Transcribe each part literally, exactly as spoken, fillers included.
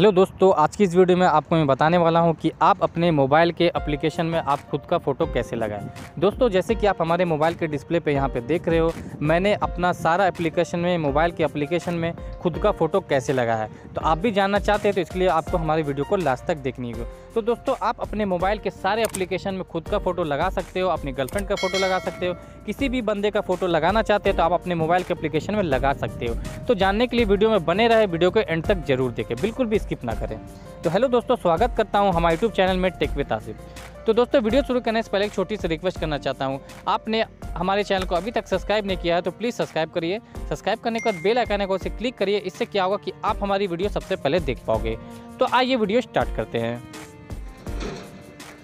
Hello दोस्तों, आज की इस वीडियो में आपको मैं बताने वाला हूं कि आप अपने मोबाइल के एप्लीकेशन में आप खुद का फ़ोटो कैसे लगाएं। दोस्तों, जैसे कि आप हमारे मोबाइल के डिस्प्ले पे यहां पे देख रहे हो, मैंने अपना सारा एप्लीकेशन में मोबाइल के एप्लीकेशन में खुद का फ़ोटो कैसे लगाया है। तो आप भी जानना चाहते हैं तो इसके लिए आपको हमारी वीडियो को लास्ट तक देखनी होगी। तो दोस्तों, आप अपने मोबाइल के सारे एप्लीकेशन में खुद का फ़ोटो लगा सकते हो, अपनी गर्लफ्रेंड का फ़ोटो लगा सकते हो, किसी भी बंदे का फ़ोटो लगाना चाहते हो तो आप अपने मोबाइल के एप्लीकेशन में लगा सकते हो। तो जानने के लिए वीडियो में बने रहे, वीडियो को एंड तक जरूर देखें, बिल्कुल भी स्किप ना करें। तो हेलो दोस्तों, स्वागत करता हूं हमारे यूट्यूब चैनल में टेक विद आसिफ। तो दोस्तों, वीडियो शुरू करने से पहले एक छोटी सी रिक्वेस्ट करना चाहता हूं, आपने हमारे चैनल को अभी तक सब्सक्राइब नहीं किया है तो प्लीज़ सब्सक्राइब करिए। सब्सक्राइब करने के बाद बेल आइकन को उसे क्लिक करिए, इससे क्या होगा कि आप हमारी वीडियो सबसे पहले देख पाओगे। तो आइए वीडियो स्टार्ट करते हैं।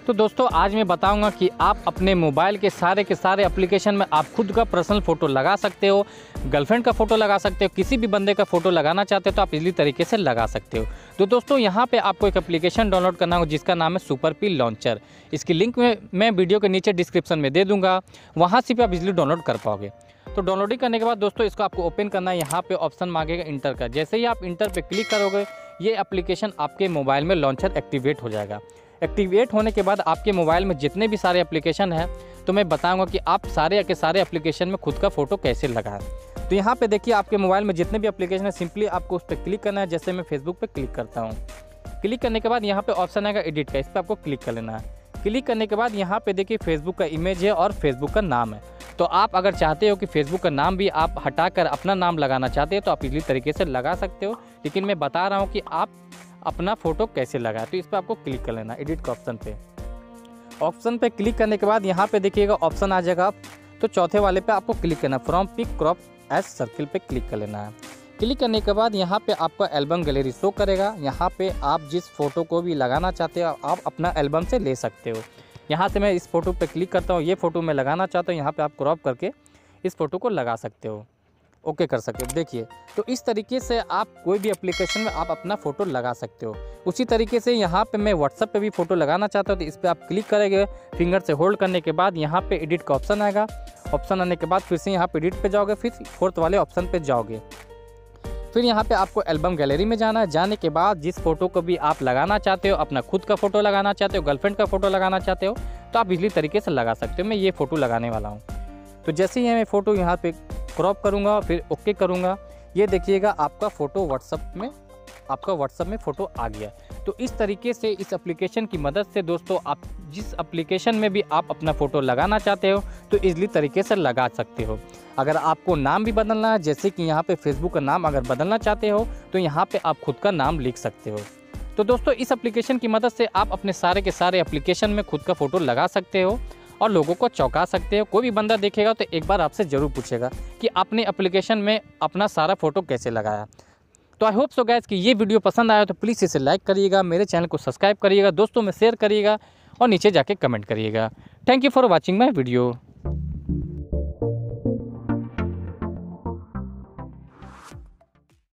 तो दोस्तों, आज मैं बताऊंगा कि आप अपने मोबाइल के सारे के सारे एप्लीकेशन में आप खुद का पर्सनल फ़ोटो लगा सकते हो, गर्लफ्रेंड का फ़ोटो लगा सकते हो, किसी भी बंदे का फ़ोटो लगाना चाहते हो तो आप इसी तरीके से लगा सकते हो। तो दोस्तों, यहाँ पे आपको एक एप्लीकेशन डाउनलोड करना होगा जिसका नाम है सुपर पी लॉन्चर। इसकी लिंक में मैं वीडियो के नीचे डिस्क्रिप्शन में दे दूँगा, वहाँ से भी आप इजीली डाउनलोड कर पाओगे। तो डाउनलोडिंग करने के बाद दोस्तों, इसको आपको ओपन करना है। यहाँ पे ऑप्शन मांगेगा इंटर का, जैसे ही आप इंटर पे क्लिक करोगे ये एप्लीकेशन आपके मोबाइल में लॉन्चर एक्टिवेट हो जाएगा। एक्टिवेट होने के बाद आपके मोबाइल में जितने भी सारे एप्लीकेशन हैं तो मैं बताऊंगा कि आप सारे के सारे एप्लीकेशन में खुद का फ़ोटो कैसे लगाएं। तो यहाँ पे देखिए, आपके मोबाइल में जितने भी एप्लीकेशन है सिंपली आपको उस पर क्लिक करना है। जैसे मैं फेसबुक पर क्लिक करता हूँ, क्लिक करने के बाद यहाँ पर ऑप्शन आएगा एडिट का, इस पर आपको क्लिक कर लेना है। क्लिक करने के बाद यहाँ पर देखिए फेसबुक का इमेज है और फेसबुक का नाम है। तो आप अगर चाहते हो कि फेसबुक का नाम भी आप हटाकर अपना नाम लगाना चाहते हो तो आप इसी तरीके से लगा सकते हो, लेकिन मैं बता रहा हूँ कि आप अपना फ़ोटो कैसे लगाएं। तो इस पर आपको क्लिक कर लेना, एडिट के ऑप्शन पे। ऑप्शन पे क्लिक करने के बाद यहाँ पे देखिएगा ऑप्शन आ जाएगा, तो चौथे वाले पे आपको क्लिक करना, from pick crop as circle पे क्लिक कर लेना है। क्लिक करने के बाद यहाँ पे आपका एल्बम गैलरी शो करेगा, यहाँ पे आप जिस फ़ोटो को भी लगाना चाहते हो आप अपना एल्बम से ले सकते हो। यहाँ से मैं इस फ़ोटो पर क्लिक करता हूँ, ये फ़ोटो मैं लगाना चाहता हूँ, यहाँ पर आप क्रॉप करके इस फ़ोटो को लगा सकते हो, ओके कर सकते हो। देखिए, तो इस तरीके से आप कोई भी एप्लीकेशन में आप अपना फ़ोटो लगा सकते हो। उसी तरीके से यहाँ पे मैं व्हाट्सएप पे भी फ़ोटो लगाना चाहता हूँ तो इस पर आप क्लिक करेंगे, फिंगर से होल्ड करने के बाद यहाँ पे एडिट का ऑप्शन आएगा। ऑप्शन आने के बाद फिर से यहाँ पे एडिट पे जाओगे, फिर फोर्थ वाले ऑप्शन पे जाओगे, फिर यहाँ पे आपको एल्बम गैलरी में जाना है। जाने के बाद जिस फ़ोटो को भी आप लगाना चाहते हो, अपना खुद का फ़ोटो लगाना चाहते हो, गर्लफ्रेंड का फ़ोटो लगाना चाहते हो तो आप इसी तरीके से लगा सकते हो। मैं ये फ़ोटो लगाने वाला हूँ, तो जैसे ही मैं फ़ोटो यहाँ पर क्रॉप करूँगा फिर ओके करूँगा, ये देखिएगा आपका फ़ोटो व्हाट्सएप में आपका व्हाट्सएप में फ़ोटो आ गया। तो इस तरीके से इस एप्लीकेशन की मदद से दोस्तों, आप जिस एप्लीकेशन में भी आप अपना फ़ोटो लगाना चाहते हो तो इजली तरीके से लगा सकते हो। अगर आपको नाम भी बदलना है, जैसे कि यहाँ पे फेसबुक का नाम अगर बदलना चाहते हो तो यहाँ पे आप खुद का नाम लिख सकते हो। तो दोस्तों, इस एप्लीकेशन की मदद से आप अपने सारे के सारे एप्लीकेशन में खुद का फ़ोटो लगा सकते हो और लोगों को चौंका सकते हो। कोई भी बंदा देखेगा तो एक बार आपसे ज़रूर पूछेगा कि आपने एप्लीकेशन में अपना सारा फ़ोटो कैसे लगाया। तो आई होप सो गाइस कि ये वीडियो पसंद आया तो प्लीज़ इसे लाइक करिएगा, मेरे चैनल को सब्सक्राइब करिएगा, दोस्तों में शेयर करिएगा और नीचे जाके कमेंट करिएगा। Thank you for watching my video.